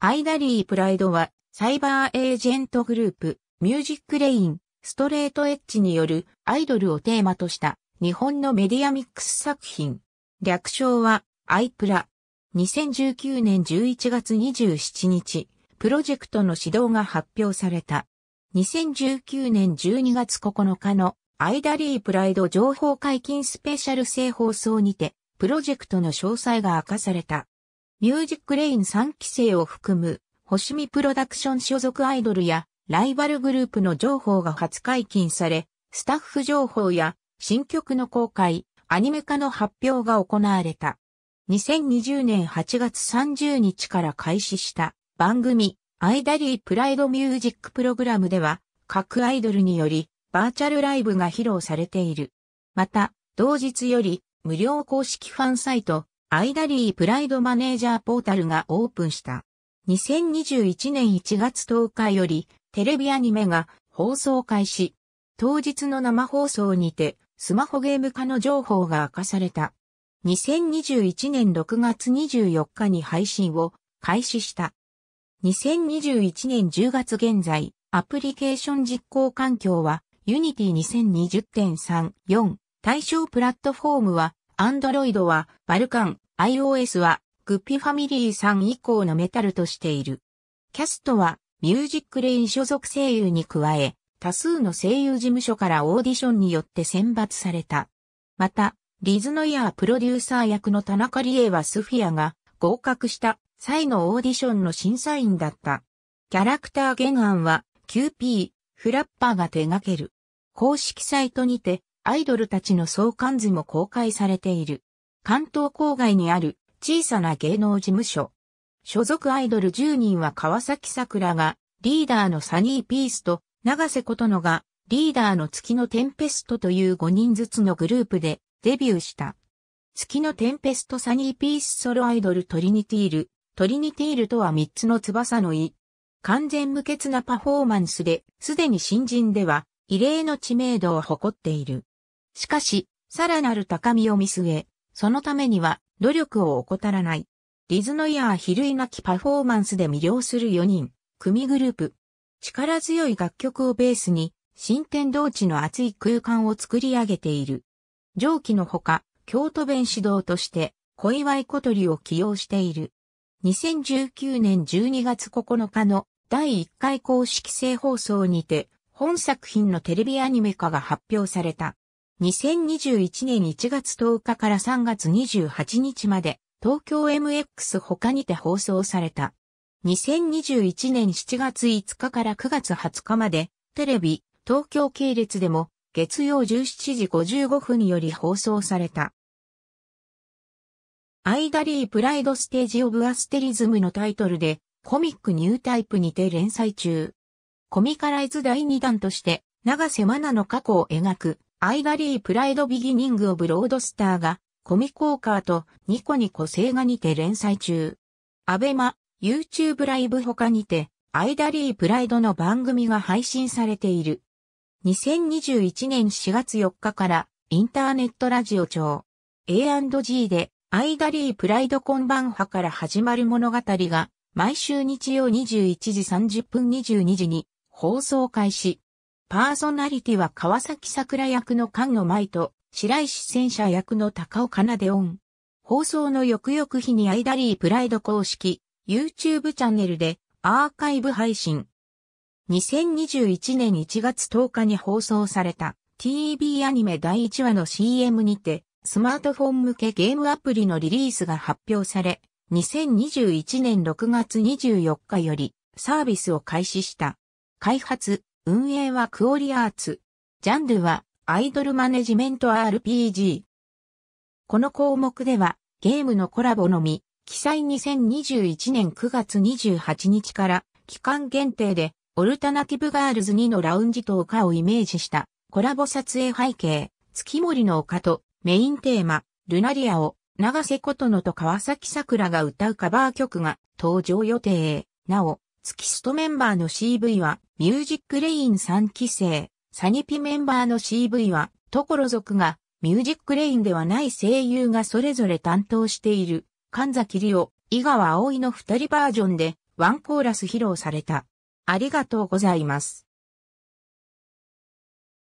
IDOLY PRIDEは、サイバーエージェントグループ、ミュージックレイン、ストレートエッジによるアイドルをテーマとした日本のメディアミックス作品。略称は、IPRA。2019年11月27日、プロジェクトの始動が発表された。2019年12月9日のIDOLY PRIDE情報解禁スペシャル正放送にて、プロジェクトの詳細が明かされた。ミュージックレイン3期生を含む、星見プロダクション所属アイドルや、ライバルグループの情報が初解禁され、スタッフ情報や、新曲の公開、アニメ化の発表が行われた。2020年8月30日から開始した番組、IDOLY PRIDEミュージックプログラムでは、各アイドルにより、バーチャルライブが披露されている。また、同日より、無料公式ファンサイト、IDOLY PRIDEマネージャーポータルがオープンした。2021年1月10日よりテレビアニメが放送開始。当日の生放送にてスマホゲーム化の情報が明かされた。2021年6月24日に配信を開始した。2021年10月現在、アプリケーション実行環境は Unity 2020.3.4 対象プラットフォームはAndroid はバルカン、iOS はQPファミリー3以降のメタルとしている。キャストはミュージックレイン所属声優に加え、多数の声優事務所からオーディションによって選抜された。また、LizNoirプロデューサー役の田中理恵はスフィアが合格した際のオーディションの審査員だった。キャラクター原案はQP:flapperが手掛ける。公式サイトにて、アイドルたちの相関図も公開されている。関東郊外にある小さな芸能事務所。所属アイドル10人は川崎桜がリーダーのサニーピースと長瀬琴乃がリーダーの月のテンペストという5人ずつのグループでデビューした。月のテンペストサニーピースソロアイドルトリニティール。トリニティールとは3つの翼の意。完全無欠なパフォーマンスで、すでに新人では異例の知名度を誇っている。しかし、さらなる高みを見据え、そのためには努力を怠らない。LizNoir比類なきパフォーマンスで魅了する4人、組グループ。力強い楽曲をベースに、新天道地の熱い空間を作り上げている。上記のほか、京都弁指導として、小祝小鳥を起用している。2019年12月9日の第1回公式正放送にて、本作品のテレビアニメ化が発表された。2021年1月10日から3月28日まで東京 MX 他にて放送された。2021年7月5日から9月20日までテレビ東京系列でも月曜17時55分より放送された。IDOLY PRIDE Stage of Asterism のタイトルでコミックニュータイプにて連載中。コミカライズ第2弾として長瀬愛奈の過去を描く。IDOLY PRIDE Beginning of LodestarがComicWalkerとニコニコ星画にて連載中。ABEMA、YouTube ライブ他にてIDOLY PRIDEの番組が配信されている。2021年4月4日からインターネットラジオ庁 A&G でIDOLY PRIDE今晩波から始まる物語が毎週日曜21時30分22時に放送開始。パーソナリティは川崎桜役の菅野舞と白石戦車役の高尾奏でオン。放送の翌々日にIDOLY PRIDE公式 YouTube チャンネルでアーカイブ配信。2021年1月10日に放送された TV アニメ第1話の CM にてスマートフォン向けゲームアプリのリリースが発表され、2021年6月24日よりサービスを開始した。開発。運営はクオリアーツ。ジャンルはアイドルマネジメント RPG。この項目ではゲームのコラボのみ、記載2021年9月28日から期間限定でオルタナティブガールズ2のラウンジと丘をイメージしたコラボ撮影背景、月森の丘とメインテーマ、ルナリアを長瀬琴乃と川崎桜が歌うカバー曲が登場予定。なお、月ストメンバーの CV はミュージックレイン3期生、サニピメンバーの CV は、所属が、ミュージックレインではない声優がそれぞれ担当している、神崎理央、井川葵の2人バージョンで、ワンコーラス披露された。ありがとうございます。